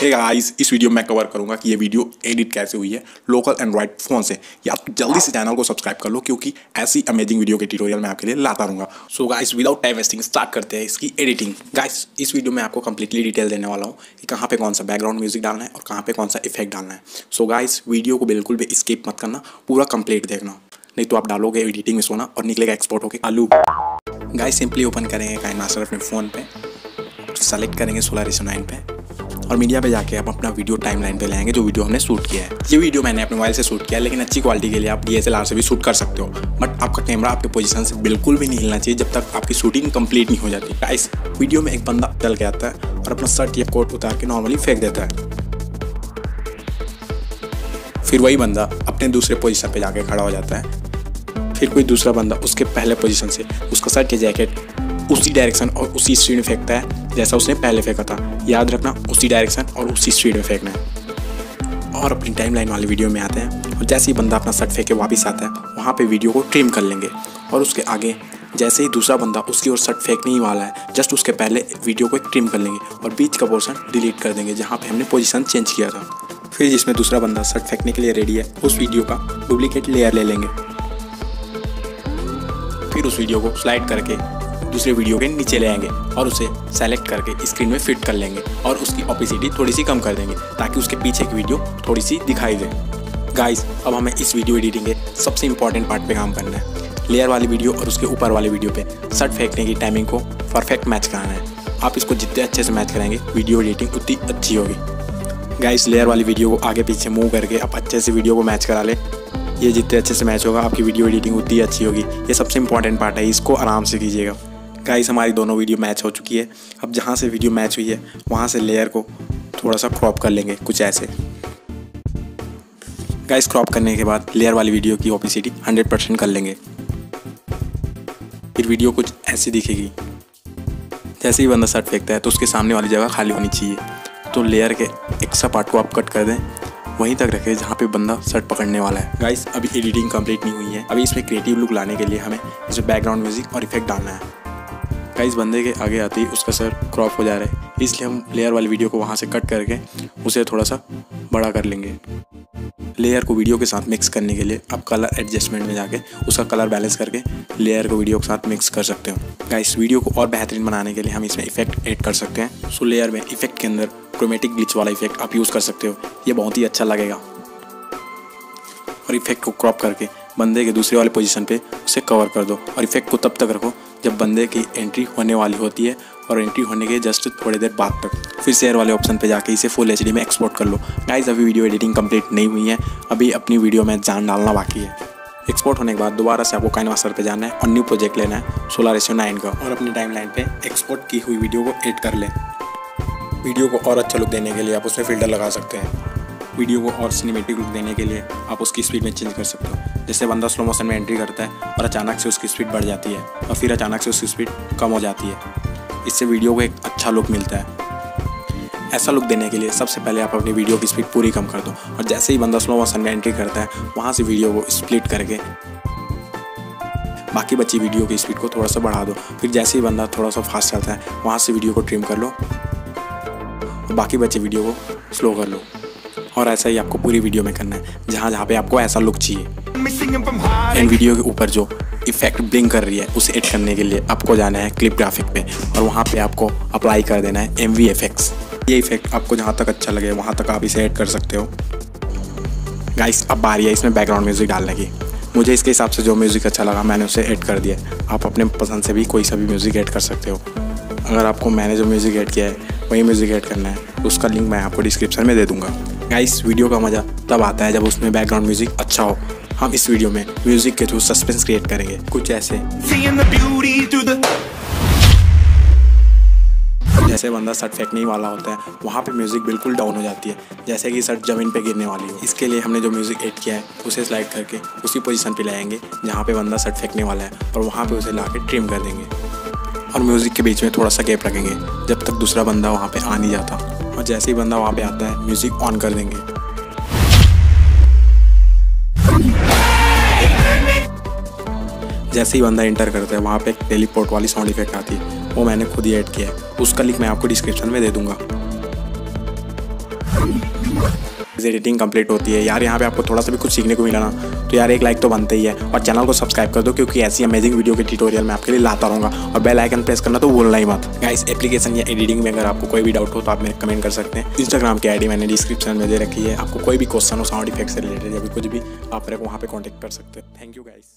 हे guys, इस video में cover करूंगा कि ये वीडियो एडिट कैसे हुई है लोकल एंड्रॉइड फ़ोन से। या तो जल्दी से चैनल को सब्सक्राइब कर लो क्योंकि ऐसी अमेजिंग वीडियो के ट्यूटोरियल मैं आपके लिए लाता रहूँगा। So guys, without time wasting start करते हैं इसकी एडिटिंग। गाइस, इस वीडियो में आपको कंप्लीटली डिटेल देने वाला हूँ कि कहाँ पे कौन सा बैकग्राउंड म्यूजिक डालना है और कहाँ पे कौन सा इफेक्ट डालना है। सो गाइस, वीडियो को बिल्कुल भी स्किप मत करना, पूरा कंप्लीट देखना, नहीं तो आप डालोगे एडिटिंग में सोना और निकलेगा एक्सपोर्ट होके आलू। गाइस, सिंपली ओपन करेंगे काइनमास्टर अपने फ़ोन पे, सेलेक्ट करेंगे 16:9 पे और मीडिया पे जाके आप अपना वीडियो टाइमलाइन पे लाएंगे जो वीडियो हमने शूट किया है। ये वीडियो मैंने अपने मोबाइल से शूट किया है, लेकिन अच्छी क्वालिटी के लिए आप DSLR से भी शूट कर सकते हो, बट आपका कैमरा आपके पोजीशन से बिल्कुल भी नहीं हिलना चाहिए जब तक आपकी शूटिंग कंप्लीट नहीं हो जाती। गाइस, वीडियो में एक बंदा चल के आता है और अपना शर्ट या कोट उतार के नॉर्मली फेंक देता है, फिर वही बंदा अपने दूसरे पोजीशन पे जाके खड़ा हो जाता है, फिर कोई दूसरा बंदा उसके पहले पोजीशन से उसका शर्ट या जैकेट उसी डायरेक्शन और उसी स्पीड में फेंकता है जैसा उसने पहले फेंका था। याद रखना, उसी डायरेक्शन और उसी स्पीड में फेंकना है। और अपनी टाइमलाइन वाली वीडियो में आते हैं और जैसे ही बंदा अपना शर्ट फेंक के वापस आता है वहाँ पर वीडियो को ट्रिम कर लेंगे और उसके आगे जैसे ही दूसरा बंदा उसकी ओर शर्ट फेंकने ही वाला है जस्ट उसके पहले वीडियो को ट्रिम कर लेंगे और बीच का पोर्शन डिलीट कर देंगे जहाँ पर हमने पोजीशन चेंज किया था। फिर जिसमें दूसरा बंदा शर्ट फेंकने के लिए रेडी है उस वीडियो का डुप्लीकेट लेयर ले लेंगे, फिर उस वीडियो को स्लाइड करके दूसरे वीडियो के नीचे ले आएंगे और उसे सेलेक्ट करके स्क्रीन में फिट कर लेंगे और उसकी ऑपेसिटी थोड़ी सी कम कर देंगे ताकि उसके पीछे की वीडियो थोड़ी सी दिखाई दे। गाइस, अब हमें इस वीडियो एडिटिंग के सबसे इम्पॉर्टेंट पार्ट पे काम करना है, लेयर वाली वीडियो और उसके ऊपर वाली वीडियो पे शर्ट फेंकने की टाइमिंग को परफेक्ट मैच कराना है। आप इसको जितने अच्छे से मैच कराएंगे वीडियो एडिटिंग उतनी अच्छी होगी। गाइस, लेयर वाली वीडियो को आगे पीछे मूव करके आप अच्छे से वीडियो को मैच करा ले। ये जितने अच्छे से मैच होगा आपकी वीडियो एडिटिंग उतनी अच्छी होगी। ये सबसे इंपॉर्टेंट पार्ट है, इसको आराम से कीजिएगा। गाइस, हमारी दोनों वीडियो मैच हो चुकी है। अब जहाँ से वीडियो मैच हुई है वहाँ से लेयर को थोड़ा सा क्रॉप कर लेंगे कुछ ऐसे। गाइस, क्रॉप करने के बाद लेयर वाली वीडियो की ऑपेसिटी 100% कर लेंगे, फिर वीडियो कुछ ऐसी दिखेगी। जैसे ही बंदा शर्ट फेंकता है तो उसके सामने वाली जगह खाली होनी चाहिए, तो लेयर के एक्स्ट्रा पार्ट को आप कट कर दें, वहीं तक रखें जहाँ पे बंदा शर्ट पकड़ने वाला है। गाइस, अभी एडिटिंग कंप्लीट नहीं हुई है, अभी इसमें क्रिएटिव लुक लाने के लिए हमें इसमें बैकग्राउंड म्यूजिक और इफेक्ट डालना है। गाइस, बंदे के आगे आते ही उसका सर क्रॉप हो जा रहा है, इसलिए हम लेयर वाली वीडियो को वहाँ से कट करके उसे थोड़ा सा बड़ा कर लेंगे। लेयर को वीडियो के साथ मिक्स करने के लिए आप कलर एडजस्टमेंट में जाके उसका कलर बैलेंस करके लेयर को वीडियो के साथ मिक्स कर सकते हो। गाइस, वीडियो को और बेहतरीन बनाने के लिए हम इसमें इफेक्ट ऐड कर सकते हैं। सो लेयर में इफेक्ट के अंदर क्रोमेटिक ग्लिच वाला इफेक्ट आप यूज़ कर सकते हो, ये बहुत ही अच्छा लगेगा। और इफेक्ट को क्रॉप करके बंदे के दूसरे वाले पोजीशन पे उसे कवर कर दो और इफेक्ट को तब तक रखो जब बंदे की एंट्री होने वाली होती है और एंट्री होने के जस्ट थोड़ी देर बाद तक। फिर शेयर वाले ऑप्शन पे जाके इसे फुल HD में एक्सपोर्ट कर लो। गाइस, अभी वीडियो एडिटिंग कंप्लीट नहीं हुई है, अभी अपनी वीडियो में जान डालना बाकी है। एक्सपोर्ट होने के बाद दोबारा से आपको काइनमास्टर पे जाना है और न्यू प्रोजेक्ट लेना है 16:9 का और अपनी टाइमलाइन पे एक्सपोर्ट की हुई वीडियो को एड कर लें। वीडियो को और अच्छा लुक देने के लिए आप उसमें फ़िल्टर लगा सकते हैं। वीडियो को और सिनेमेटिक लुक देने के लिए आप उसकी स्पीड में चेंज कर सकते हो। जैसे बंदा स्लो मोशन में एंट्री करता है और अचानक से उसकी स्पीड बढ़ जाती है और फिर अचानक से उसकी स्पीड कम हो जाती है, इससे वीडियो को एक अच्छा लुक मिलता है। ऐसा लुक देने के लिए सबसे पहले आप अपनी वीडियो की स्पीड पूरी कम कर दो और जैसे ही बंदा स्लो मोशन में एंट्री करता है वहाँ से वीडियो को स्प्लिट करके बाकी बची वीडियो की स्पीड को थोड़ा सा बढ़ा दो। फिर जैसे ही बंदा थोड़ा सा फास्ट चलता है वहाँ से वीडियो को ट्रिम कर लो और बाकी बचे वीडियो को स्लो कर लो। और ऐसा ही आपको पूरी वीडियो में करना है, जहाँ जहाँ पे आपको ऐसा लुक चाहिए। इन वीडियो के ऊपर जो इफेक्ट ब्लिंक कर रही है उसे एड करने के लिए आपको जाना है क्लिप ग्राफिक पे और वहाँ पे आपको अप्लाई कर देना है MV इफेक्ट्स। ये इफेक्ट आपको जहाँ तक अच्छा लगे वहाँ तक आप इसे ऐड कर सकते हो। गाइस, अब बारी है इसमें बैकग्राउंड म्यूजिक डालने की। मुझे इसके हिसाब से जो म्यूज़िक अच्छा लगा मैंने उसे ऐड कर दिया। आप अपने पसंद से भी कोई सा भी म्यूज़िक ऐड कर सकते हो। अगर आपको मैंने जो म्यूज़िक ऐड किया है वही म्यूज़िक ऐड करना है तो उसका लिंक मैं आपको डिस्क्रिप्शन में दे दूँगा। गाइस, वीडियो का मज़ा तब आता है जब उसमें बैकग्राउंड म्यूजिक अच्छा हो। हम इस वीडियो में म्यूजिक के थ्रू सस्पेंस क्रिएट करेंगे कुछ ऐसे। जैसे बंदा शर्ट फेंकने वाला होता है वहाँ पे म्यूजिक बिल्कुल डाउन हो जाती है, जैसे कि शर्ट जमीन पे गिरने वाली हो। इसके लिए हमने जो म्यूजिक ऐड किया है उसे स्लाइड करके उसी पोजीशन पे लाएंगे जहाँ पे बंदा शर्ट फेंकने वाला है और वहाँ पे उसे ला के ट्रिम कर देंगे और म्यूजिक के बीच में थोड़ा सा गैप रखेंगे जब तक दूसरा बंदा वहाँ पे आ नहीं जाता। और जैसे ही बंदा वहाँ पे आता है म्यूजिक ऑन कर देंगे। जैसे ही बंदा एंटर करता है वहाँ पे एक टेलीपोर्ट वाली साउंड इफेक्ट आती है, वो मैंने खुद ही ऐड किया है। उसका लिंक मैं आपको डिस्क्रिप्शन में दे दूंगा। एडिटिंग कंप्लीट होती है यार। यहाँ पे आपको थोड़ा सा भी कुछ सीखने को मिला ना तो यार एक लाइक तो बनता ही है, और चैनल को सब्सक्राइब कर दो क्योंकि ऐसी अमेजिंग वीडियो के ट्यूटोरियल मैं आपके लिए लाता रहूँगा। और बेल आइकन प्रेस करना तो भूलना ही मत गाइस। एप्लीकेशन या एडिटिंग में अगर आपको कोई भी डाउट हो तो आप मेरे कमेंट कर सकते हैं। इंस्टाग्राम की आईडी मैंने डिस्क्रिप्शन में दे रखी है। आपको कोई भी क्वेश्चन हो साउंड इफेक्ट से रिलेटेड या फिर कुछ भी, आप मेरे को वहाँ पर कॉन्टैक्ट कर सकते हैं। Thank you guys.